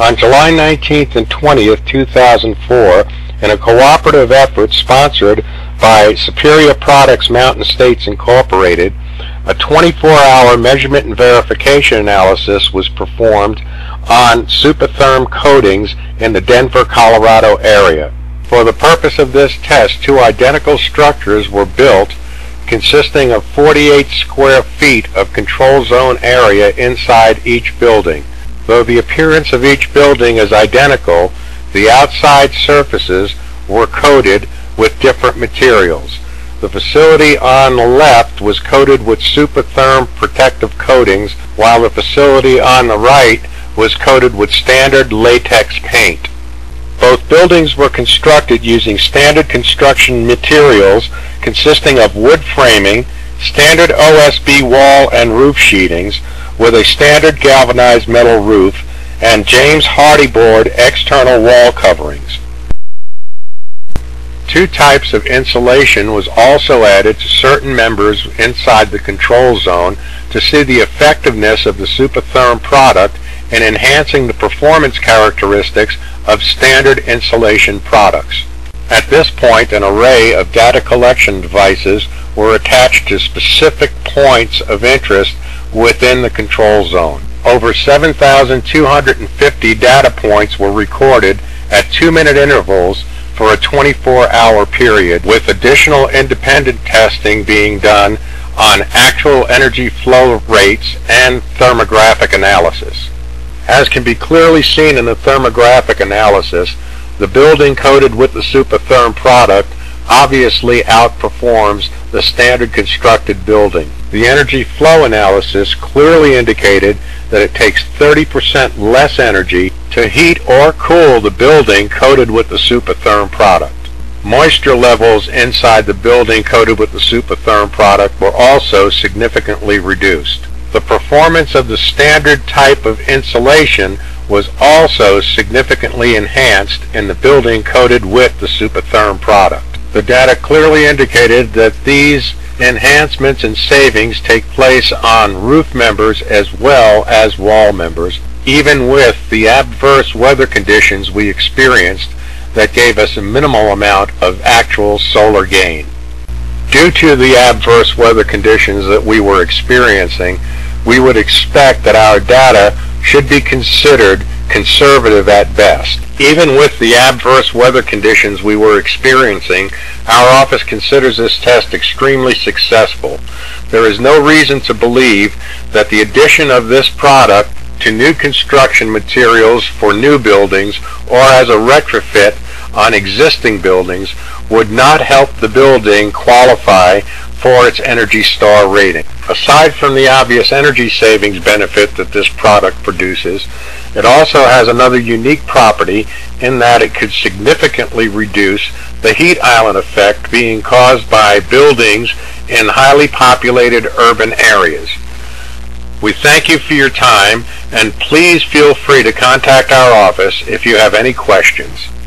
on July 19th and 20th, 2004, in a cooperative effort sponsored by Superior Products Mountain States Incorporated, a 24-hour measurement and verification analysis was performed on Super Therm coatings in the Denver, Colorado area. For the purpose of this test, two identical structures were built consisting of 48 square feet of control zone area inside each building. Though the appearance of each building is identical, the outside surfaces were coated with different materials. The facility on the left was coated with Super Therm protective coatings, while the facility on the right was coated with standard latex paint. Both buildings were constructed using standard construction materials consisting of wood framing, standard OSB wall and roof sheetings with a standard galvanized metal roof, and James Hardy board external wall coverings. Two types of insulation was also added to certain members inside the control zone to see the effectiveness of the Super Therm product in enhancing the performance characteristics of standard insulation products. At this point, an array of data collection devices were attached to specific points of interest within the control zone. Over 7,250 data points were recorded at 2-minute intervals for a 24-hour period, with additional independent testing being done on actual energy flow rates and thermographic analysis. As can be clearly seen in the thermographic analysis, the building coated with the Super Therm product obviously outperforms the standard constructed building. The energy flow analysis clearly indicated that it takes 30% less energy to heat or cool the building coated with the Super Therm product. Moisture levels inside the building coated with the Super Therm product were also significantly reduced. The performance of the standard type of insulation was also significantly enhanced in the building coated with the Super Therm product. The data clearly indicated that these enhancements and savings take place on roof members as well as wall members, even with the adverse weather conditions we experienced that gave us a minimal amount of actual solar gain. Due to the adverse weather conditions that we were experiencing, we would expect that our data should be considered conservative at best. Even with the adverse weather conditions we were experiencing, our office considers this test extremely successful. There is no reason to believe that the addition of this product to new construction materials for new buildings or as a retrofit on existing buildings would not help the building qualify for its Energy Star rating. Aside from the obvious energy savings benefit that this product produces, it also has another unique property in that it could significantly reduce the heat island effect being caused by buildings in highly populated urban areas. We thank you for your time, and please feel free to contact our office if you have any questions.